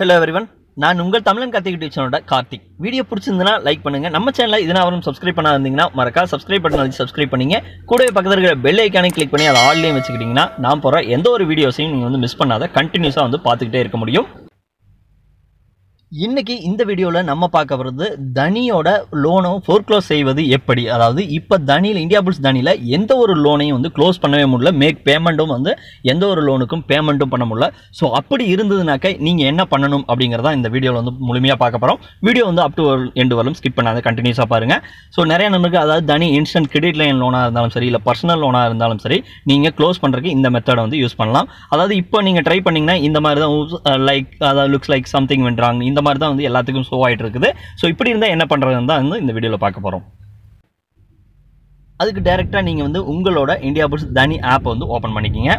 hello everyone நான் உங்கள் தமிழன் கத்திகிட்டு சேனலோட கார்த்திக் வீடியோ பிடிச்சிருந்தா லைக் பண்ணுங்க நம்ம சேனலை இதுனா வரைக்கும் சப்ஸ்கிரைப் பண்ணாதீங்கன்னா மறக்காம சப்ஸ்கிரைப் பட்டனை அழுத்தி சப்ஸ்கிரைப் பண்ணீங்க கூடவே பக்கத்துல இருக்கிற பெல் ஐகானை கிளிக் பண்ணி அதை ஆல் லைன் வெச்சுக்கிட்டீங்கன்னா நான் போற எந்த ஒரு வீடியோஸையும் நீங்க வந்து மிஸ் பண்ணாத கண்டினியூஸா வந்து பார்த்துக்கிட்டே இருக்க முடியும் इनकी वीडियो नम्म पार्क धनियोड लोनो फोरक्लोज एप्पड़ी अदावदु इप्पो धनियिल इंडियाबुल्स धनियिल एंद ओरु लोनैयुम वंदु क्लोज पण्णवे मुडियला मेक पेमेंटुम वंदु एंद ओरु लोनुक्कुम पेमेंटुम पण्ण मुडियला सो अप्पड़ी इरुंदुनाक्का नींगा एन्ना पण्णनुम अप्पडिंगरदा इंद वीडियोला वंदु मुलुमैया पार्क पोरोम वीडियो वंदु अप टू एंड वरैयुम स्किप पण्णाद कंटिन्यूसा पारुंगा सो नैरिया नम्मक्कु अदावदु धनि इंस्टेंट क्रेडिट लाइन लोना इरुंदालुम सरी इल्ल पर्सनल लोना इरुंदालुम सरी नींगा क्लोज पण्णरक्कु इंद मेथड वंदु यूस पण्णलाम अदावदु इप्पो नींगा ट्राई पण्णींगना इंद मारि दान लाइक अदावदु looks like something went wrong மாதிரி தான் வந்து எல்லாத்துக்கும் ஷோ ஆயிட்டு இருக்குது சோ இப்படி இருந்தா என்ன பண்றதுன்னு தான் இந்த வீடியோல பார்க்க போறோம் அதுக்கு டைரக்டா நீங்க வந்து உங்களோட இந்தியாபுல்ஸ் தனி ஆப் வந்து ஓபன் பண்ணிக்கங்க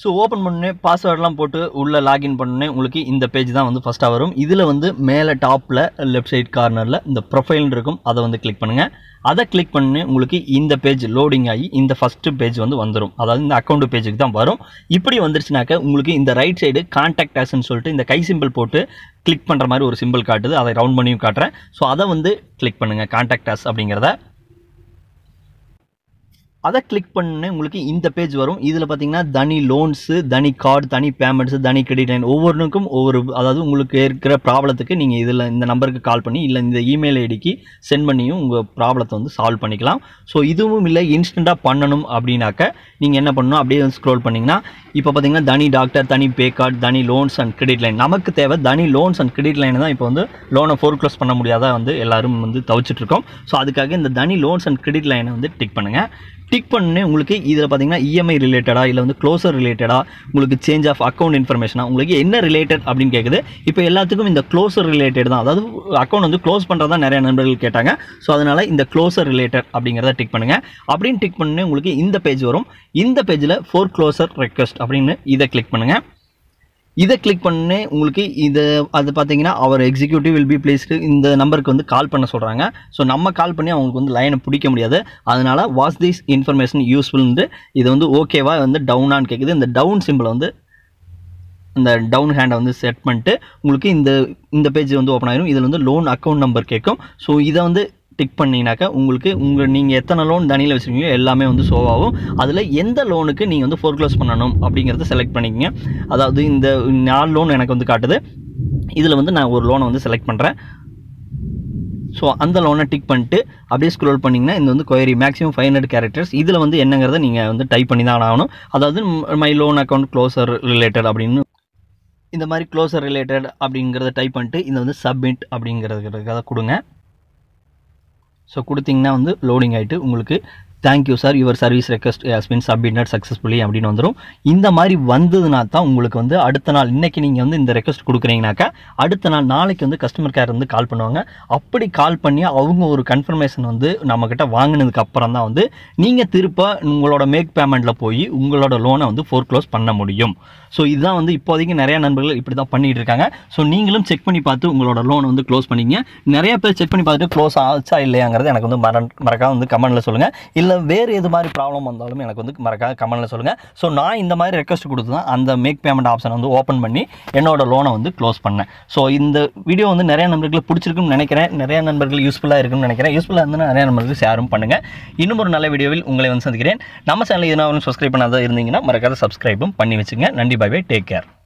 सो ओपन பண்ணனே பாஸ்வேர்ட்லாம் போட்டு உள்ள லாகின் பண்ணனே உங்களுக்கு இந்த பேஜ் தான் வந்து ஃபர்ஸ்டா வரும் இதுல வந்து மேலே டாப்ல லெஃப்ட் சைடு கார்னர்ல இந்த ப்ரொஃபைல் இருக்கும் அத வந்து கிளிக் பண்ணுங்க அத கிளிக் பண்ணனே உங்களுக்கு இந்த பேஜ் லோடிங் ஆகி இந்த ஃபர்ஸ்ட் பேஜ் வந்து வந்துரும் அதாவது இந்த அக்கவுண்ட் பேஜுக்கு தான் வரும் இப்படி வந்துருச்சுனாக்க உங்களுக்கு இந்த ரைட் சைடு கான்டாக்ட் ஆஸ்னு சொல்லிட்டு இந்த கை சிம்பல் போட்டு கிளிக் பண்ற மாதிரி ஒரு சிம்பல் காட்டுது அதை ரவுண்ட் பண்ணியும் காட்றேன் சோ அத வந்து கிளிக் பண்ணுங்க கான்டாக்ட் ஆஸ் அப்படிங்கறத अदा क्लिक पन्ने उंगलुक्कु इंद पेज वरुम इदुला पात्तींगन्ना धनि लोन्स धनि कार्ड धनि पेमेंट्स धनि क्रेडिट लाइन ओव्वोरुक्कुम ओव्वोरु अदावदु उंगलुक्कु इरुक्किर प्रॉब्लमत्तुक्कु नींगा इदुला इंद नंबरुक्कु कॉल पन्नी इल्ला इंद ईमेल आईडीक्कु सेंड पन्नियुम उंगा प्रॉब्लम वंदु सॉल्व पन्निक्कलाम सो इदुवुम इल्ला इंस्टेंटा पन्नणुम अप्पडिनाक्क नींगा एन्ना पन्नणुम अप्पडिये स्क्रॉल पन्नींगना इप्पो पात्तींगन्ना धनि डॉक्टर धनि pay card Dhani loans and credit line नमक्कु थेवा Dhani loans and credit line दान इप्पो वंदु लोन फोरक्लोज पन्न मुडियादा वंदु एल्लारुम वंदु तवचिट्टु इरुक्कोम सो अदुक्काग इंद धनि लोन्स अंड क्रेडिट लाइन वंदु टिक पन्नुंगा टिक पन्ने उंगलुक्कु इदुला पात्तींगन्ना ईएमआई रिलेटेडा इल्ला वंदु क्लोजर रिलेटेडा उंगलुक्कु चेंज ऑफ अकाउंट इंफॉर्मेशन उंगलुक्कु एन्न रिलेटेड அப்படினு கேக்குது இப்போ எல்லாத்துக்கும் இந்த क्लोजर रिलेटेड தான் அதாவது அக்கவுண்ட் வந்து க்ளோஸ் பண்றதா நிறைய நண்பர்கள் கேட்டாங்க சோ அதனால இந்த क्लोजर रिलेटेड அப்படிங்கறத टिक பண்ணுங்க அப்படிን टिक பண்ணனே உங்களுக்கு இந்த பேஜ் வரும் இந்த பேஜ்ல ஃபோர் க்ளோசர் ரிக்வெஸ்ட் அப்படினு இத கிளிக் பண்ணுங்க इधर क्लिक पन्ने उंगलुक्कु इधर अद पात्तींगन्ना our executive will be placed इंद नंबरुक्कु वंदु कॉल पन्ना सोल्रांगा सो नम्म कॉल पन्नी अवंगुक्कु वंदु लाइन पिडिक्क मुडियादु अदनाल वास दिस इंफॉर्मेशन यूज़फुल नु इदु वंदु ओकेवा वंदु डाउन आन केक्कुदु इंद डाउन सिंबल वंदु इंद डाउन हैंड वंदु सेट पण्णिट्टु उंगलुक्कु इंद इंद पेज वंदु ओपन आयिरुम इदुल वंदु लोन अकाउंट नंबर केक्कुम सो इद वंदु टिक பண்ணினாக்க உங்களுக்கு உங்க நீங்க எத்தனை லோன் தனியில வச்சிருக்கீங்க எல்லாமே வந்து ஷோ ஆகும் அதுல எந்த லோனுக்கு நீங்க வந்து ஃபோர்க்ளோஸ் பண்ணனும் அப்படிங்கறத செலக்ட் பண்ணிக்கங்க அதாவது இந்த 4 லோன் எனக்கு வந்து காட்டுது இதுல வந்து நான் ஒரு லோனை வந்து செலக்ட் பண்றேன் சோ அந்த லோனை டிக் பண்ணிட்டு அப்படியே ஸ்க்ரோல் பண்ணீங்கன்னா இந்த வந்து query maximum 500 characters இதுல வந்து என்னங்கறதை நீங்க வந்து டைப் பண்ணி தான் ஆகணும் அதாவது my loan account closer related அப்படினு இந்த மாதிரி closer related அப்படிங்கறதை டைப் பண்ணிட்டு இந்த வந்து submit அப்படிங்கறதுக்கு கொடுங்க सो कुडुत्तींगना वंदु लोडिंग आयिट्टु उंगलुक्कु thank you sir your service request has been submitted successfully அப்படினு வந்துரும் இந்த மாதிரி வந்ததுனா தான் உங்களுக்கு வந்து அடுத்த நாள் இன்னைக்கு நீங்க வந்து இந்த ரிக்வெஸ்ட் கொடுக்குறீங்கனாக்க அடுத்த நாள் நாளைக்கு வந்து கஸ்டமர் கேர் வந்து கால் பண்ணுவாங்க அப்படி கால் பண்ணி அவங்க ஒரு கன்ஃபர்மேஷன் வந்து நம்மகிட்ட வாங்குனதுக்கு அப்புறம் தான் வந்து நீங்க திருப்ப உங்களோட மேக் பேமெண்ட்ல போய் உங்களோட லோனை வந்து ஃபோர்க்ளோஸ் பண்ண முடியும் சோ இதுதான் வந்து இப்போதைக்கு நிறைய நண்பர்கள் இப்படி தான் பண்ணிட்டு இருக்காங்க சோ நீங்களும் செக் பண்ணி பார்த்து உங்களோட லோன் வந்து க்ளோஸ் பண்ணீங்க நிறைய பேர் செக் பண்ணி பார்த்துட்டு க்ளோஸ் ஆச்சா இல்லையாங்கறது எனக்கு வந்து மறக்காம வந்து கமெண்ட்ல சொல்லுங்க வேற எது மாதிரி ப்ராப்ளம் வந்தாலும் எனக்கு வந்து மறக்காம கமெண்ட்ல சொல்லுங்க சோ நான் இந்த மாதிரி ரிக்வெஸ்ட் கொடுத்தா அந்த மேக் பேமெண்ட் ஆப்ஷன் வந்து ஓபன் பண்ணி என்னோட லோனை வந்து க்ளோஸ் பண்ணேன் சோ இந்த வீடியோ வந்து நிறைய நண்பர்களுக்கு பிடிச்சிருக்கும்னு நினைக்கிறேன் நிறைய நண்பர்களுக்கு யூஸ்ஃபுல்லா இருக்கும்னு நினைக்கிறேன் யூஸ்ஃபுல்லா இருந்தா நிறைய நண்பர்களுக்கு ஷேரும் பண்ணுங்க இன்னும் ஒரு நல்ல வீடியோவில் உங்களை வந்து சந்திக்கிறேன் நம்ம சேனலை இதுவரைக்கும் சப்ஸ்கிரைப் பண்ணாத இருந்தீங்கன்னா மறக்காம சப்ஸ்கிரைபும் பண்ணி வெச்சுங்க நன்றி பை பை டேக் கேர்